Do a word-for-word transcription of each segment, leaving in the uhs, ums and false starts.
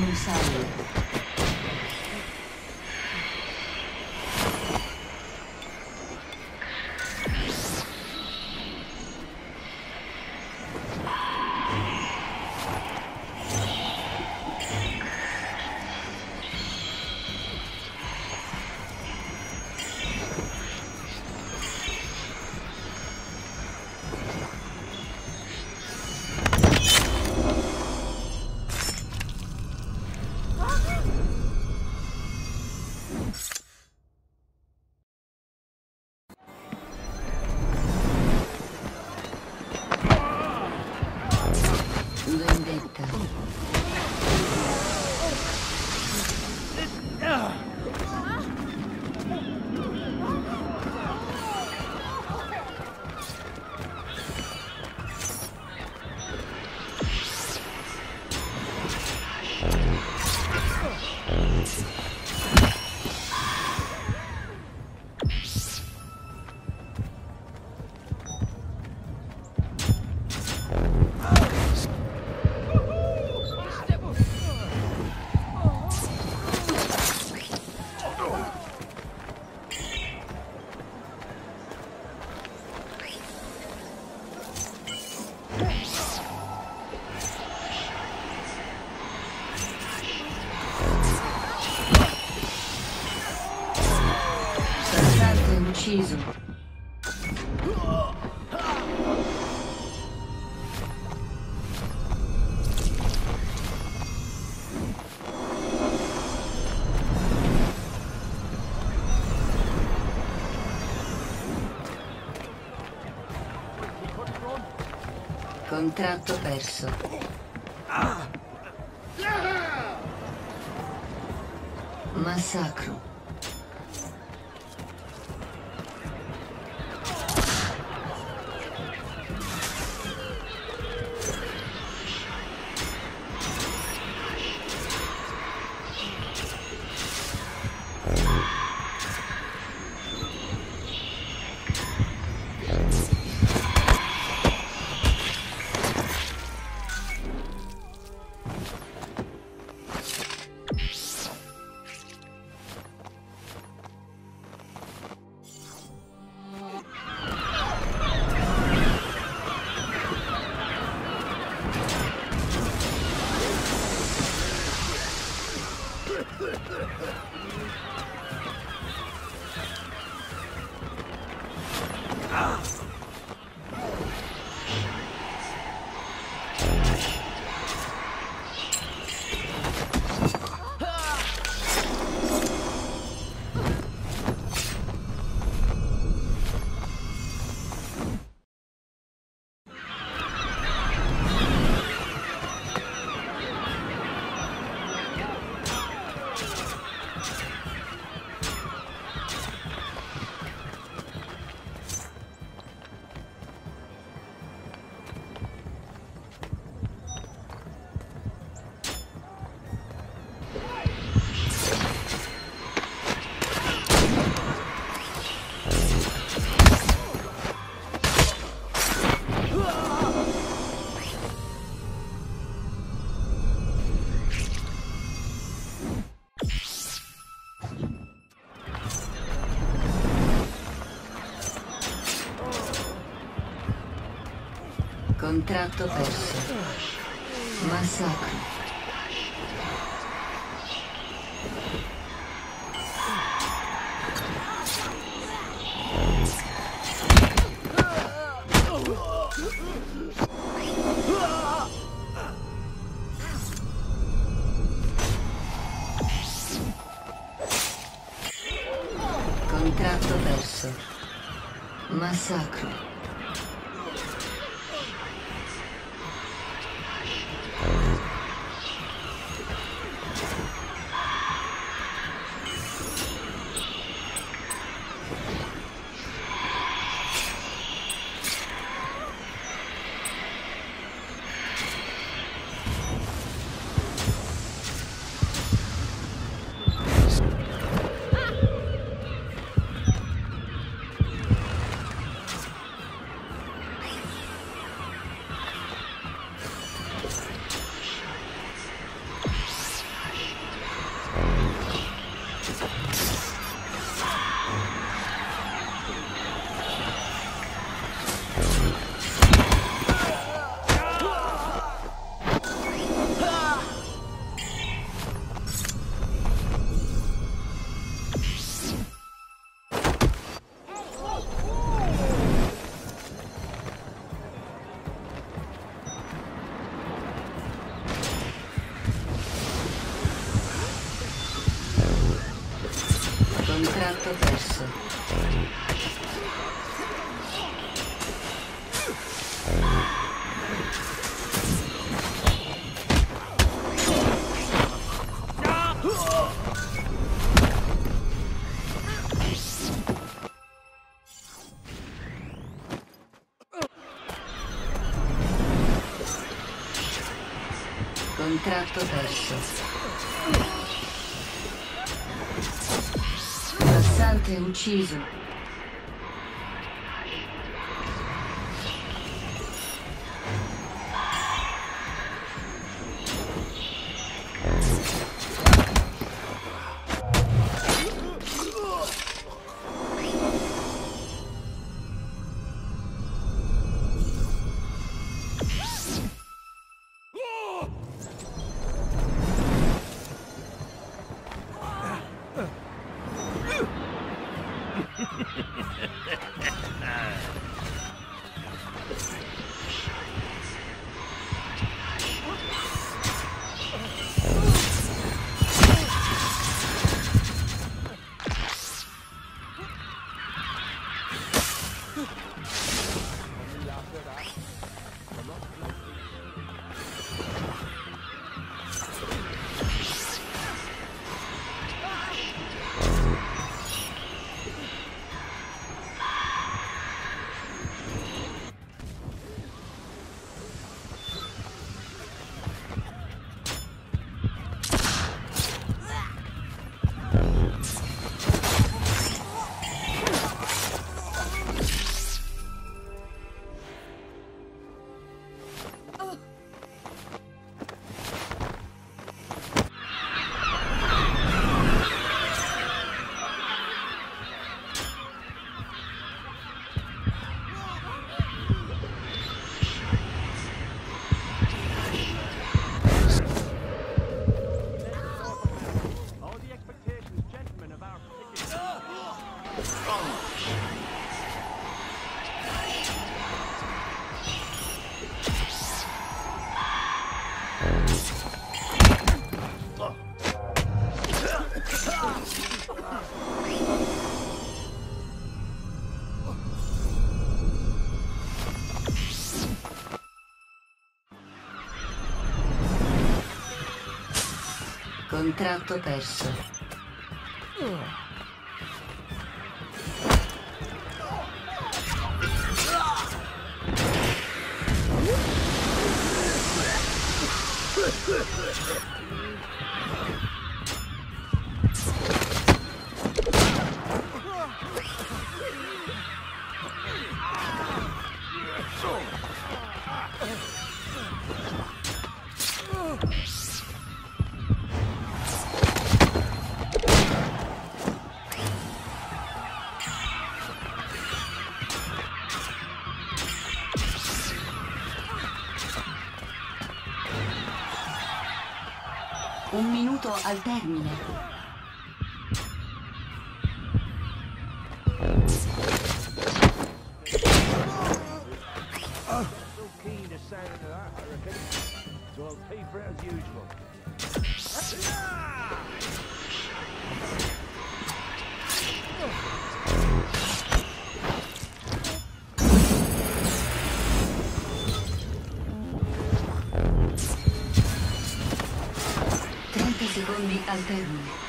dinosaurio. Ucciso. Contratto perso. Massacro. Contratto perso. Massacro. Contratto perso. Massacro. Contratto perso. Passante ucciso. Contratto perso. Un minuto al termine. So keen to sound to that, I reckon. So I'll pay for it as usual. Secondi al termine.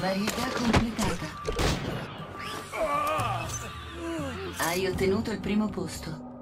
Varietà completata. Hai ottenuto il primo posto.